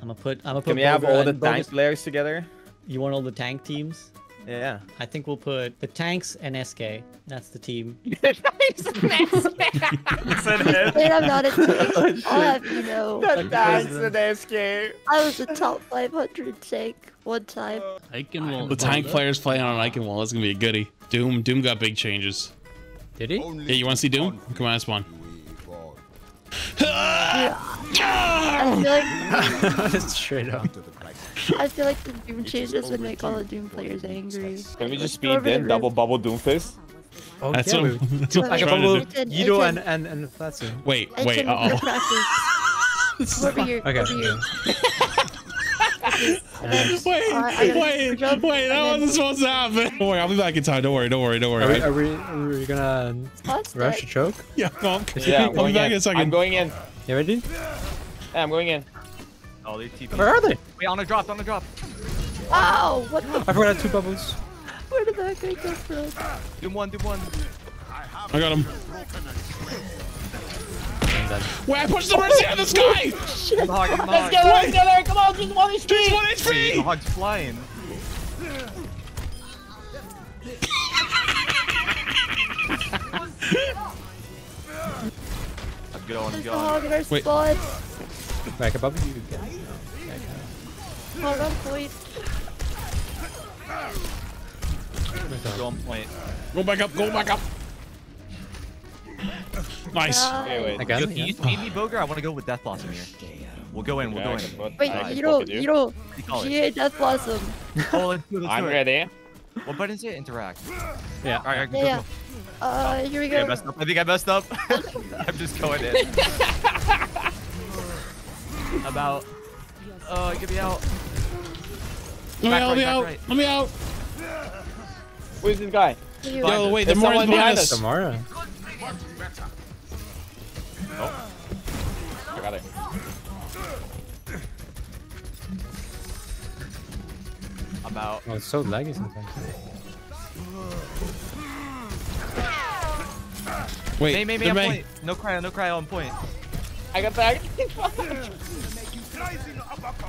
I'm gonna put. Can we have all the tank players together? You want all the tank teams? Yeah. I think we'll put the tanks and Eskay. That's the team. It's an Eskay. Wait, I'm not a tank. I'll have you know. The tanks and Eskay. I was a top 500 tank one time. The tank players playing on an Iconwall. That's gonna be a goodie. Doom got big changes. Did he? Yeah, you want to see Doom? Come on, Spawn. Yeah. I feel like straight up. I feel like the Doom changes would make all the Doom players angry. Can we just speed then double bubble Doomfist? Oh, that's yeah. What I bubble Yido and Flats. Wait. Over here. Okay. Over here. Wait, that wasn't supposed to happen. Don't worry, I'll be back in time. Don't worry. Are we gonna rush the choke? Yeah, I'll be back in a second. I'm going in. You ready? Yeah, I'm going in. Oh, they're TP. Where are they? Wait, on the drop. Oh, what the? I forgot two bubbles. Where did that guy go from? Doom one. I got him. Wait, I pushed the mercy out of the sky! Shit. Let's get her! Come on, just one HP! The hog's flying. I'm going, I'm going. Wait. Back above you again. Hog on point. Go on point. Go back up! Nice. Okay, wait. Yo, can you feed me, Boger? I want to go with Death Blossom here. We'll go in. Wait, you don't. GA Death Blossom. Oh, let's do it. I'm ready. What button is it? Interact. Yeah. All right. Yeah. Here we go. I think I messed up. I'm just going in. About. Get me out. Let me out. Where's this guy? Yo, wait. There's someone behind us. Oh, I got it. I'm out. Oh, it's so laggy sometimes. Wait, May. Point. No cry on point. I got back.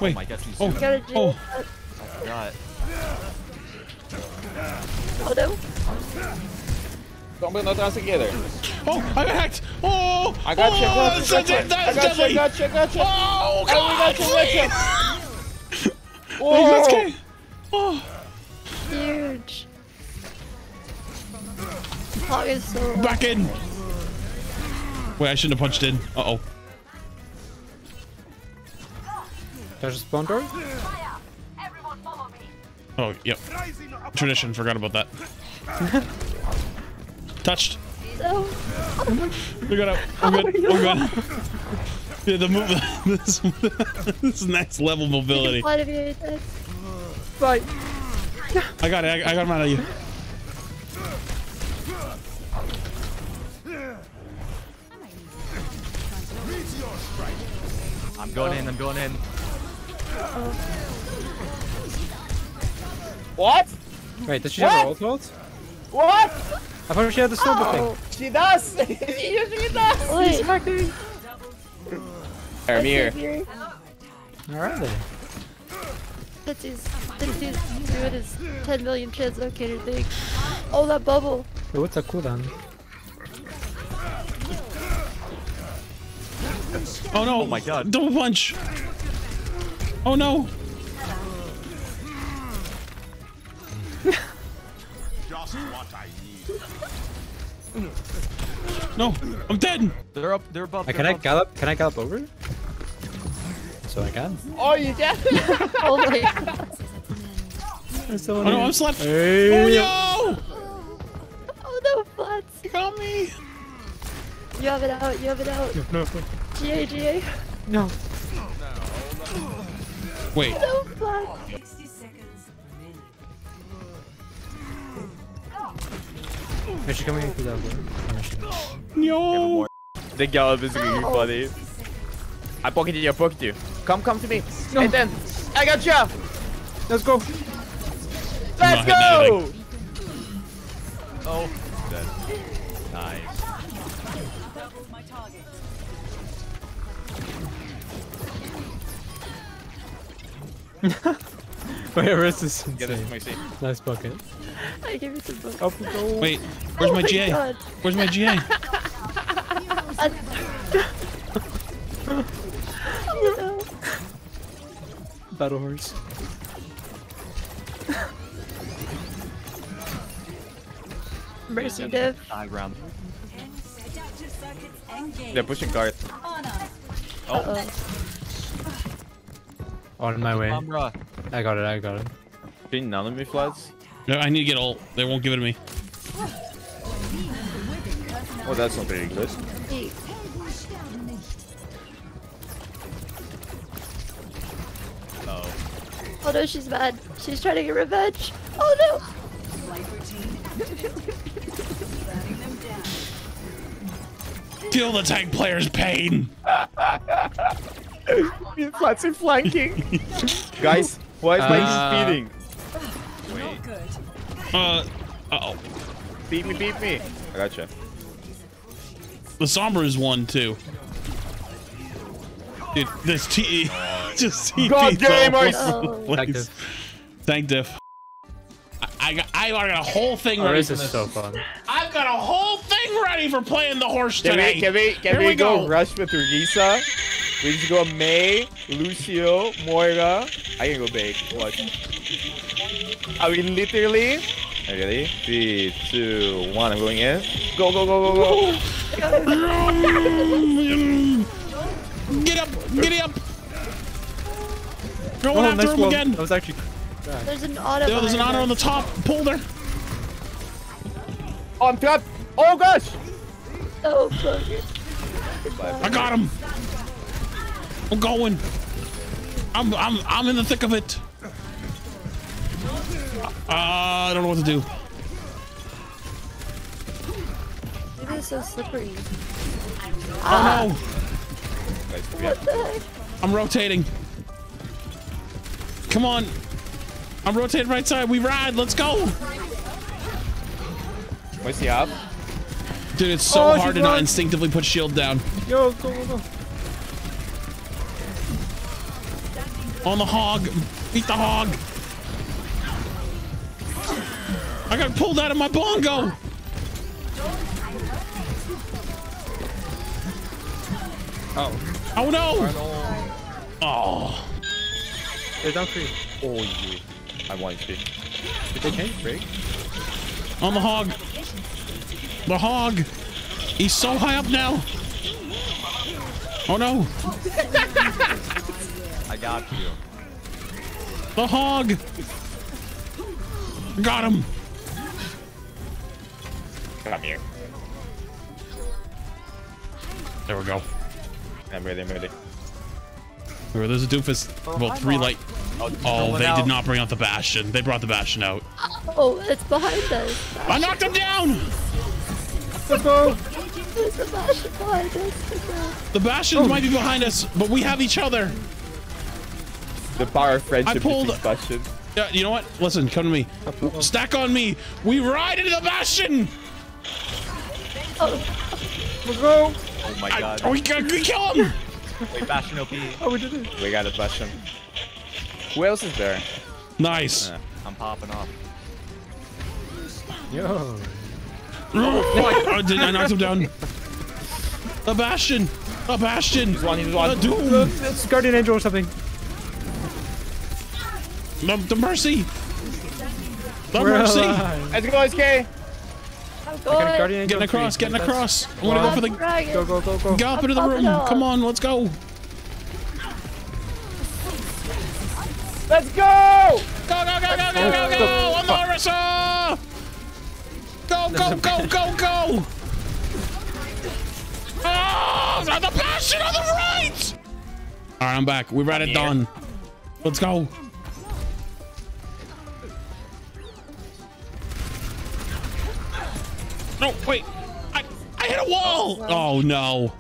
Wait. Oh my god. I got it. Oh no. Don't build nothing else together. Oh, I got hacked. Oh, I got you. I got you. Oh, God. I got you. Oh, huge. Hog is so back in. Wait, I shouldn't have punched in. Uh oh. There's a spawn door. Oh, yep. Tradition. Forgot about that. Touched. Oh. We got up. We're good. Yeah, the move. This is next level mobility. Right. I got it. I got him out of you. I'm going in. Uh-oh. What? Wait, did she have an ultimate? What? I thought she had the silver thing. She does! She usually does! Wait. She's fucking... I'm here. Alright then. That dude's doing his 10 million translocator thing. Oh, that bubble! Wait, what's a cooldown? Oh no! Oh my god. Double punch! Oh no! Just what I need. No, I'm dead. They're up. They're above. Can I gallop? Can I gallop over? So I can. Oh, you can. Oh my god. Oh no, I'm slapped. Hey. Oh yo! Oh no, Flats. You got me. You have it out. No. GA. No. Wait. Oh, no, Flats. I should come in for that one. No! The gallop is going to be funny. I pocketed you. Come to me. No. And then, I got you. Let's go! Oh. Dead. Nice. Wherever this is. Get it from my seat. Nice bucket. I give it to both. Up we go. Wait, where's my GA? God. Where's my GA? Oh, no. Battle horse. Mercy div. They're pushing guard. Oh. On my way. I got it, I got it. Being none of me, Flats? No, I need to get ult. They won't give it to me. Oh, that's not very good. Uh-oh. Oh no, she's mad. She's trying to get revenge. Oh no! Feel the tank player's pain. Flats in flanking. Guys, why is my speeding? Not good. Uh oh. Beat me, beat me. I gotcha. The Sombra is one too. Dude, this TE just TE. God game, I Thank diff. I got a whole thing ready. This is so fun. I've got a whole thing ready for playing the horse today. Can we go rush with Orisa? We just go May, Lucio, Moira. I can go bake. Watch. Are we literally? Are you ready? 3, 2, 1. I'm going in. Go, go, go, go, go. Get up, get up. Going after him again. I was actually. There's an auto. Yo, there's an auto on the top. Pull there. Oh, I'm trapped. Oh gosh. Oh fuck. I got him. I'm going. I'm in the thick of it. I don't know what to do. It is so slippery. Oh no. What the heck? I'm rotating. Come on. I'm rotating right side. We ride. Let's go. Where's the op? Dude, it's so hard to not instinctively put shield down. Yo, go, go, go. On the hog. Beat the hog. I got pulled out of my bongo. Oh. Oh, no. Oh. They're down free. Oh, you. I want you. Did they change break? On the hog. The hog. He's so high up now. Oh no. I got you. The hog. Got him. Come here. There we go. I'm ready. I'm ready. There's a doofus. Well, 3 light. Oh, they did not bring out the Bastion. They brought the Bastion out. Oh, it's behind us. I knocked him down! There's the Bastion behind us. The Bastions might be behind us, but we have each other. The power of friendship is Bastion. Yeah, you know what? Listen, come to me. Stack on me. We ride into the Bastion! Oh, my God. We kill him! Wait, Bastion OP. Oh, we did it. We got a Bastion. Who else is there? Nice. I'm popping off. Yo. Oh, did I knock him down? A Bastion. A Bastion. He's one. A Doom. It's Guardian Angel or something. The Mercy. The Mercy. Let's go, Eskay. Getting across, getting across. I want to go for the. Go, go, go, go. Go up into the room. Come on, let's go. Let's go! Go, go, go, go, go, go, go! On the Orisa! Go, go, go, go, go! Oh! The Bastion on the right! Alright, I'm back. We're right at dawn. Let's go. No, wait. I hit a wall! Oh, no.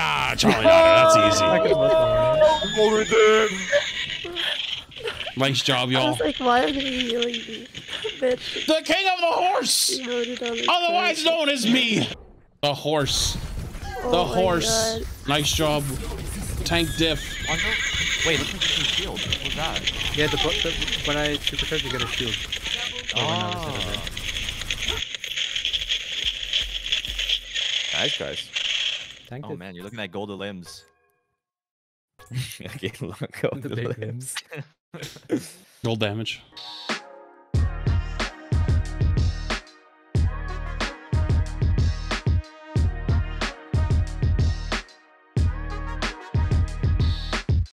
Ah, Charlie, that's easy. I'm over there. Nice job, y'all. I was like, why are they healing me? Bitch. The king of the horse! Otherwise known as me. The horse. The horse. Nice job. tank diff. Wait, look at the shield. What was that? Yeah, the when I supercharge, you get a shield. Oh. Nice, guys. Tank oh, man, you're looking at golden limbs. Okay, golden limbs. Roll damage.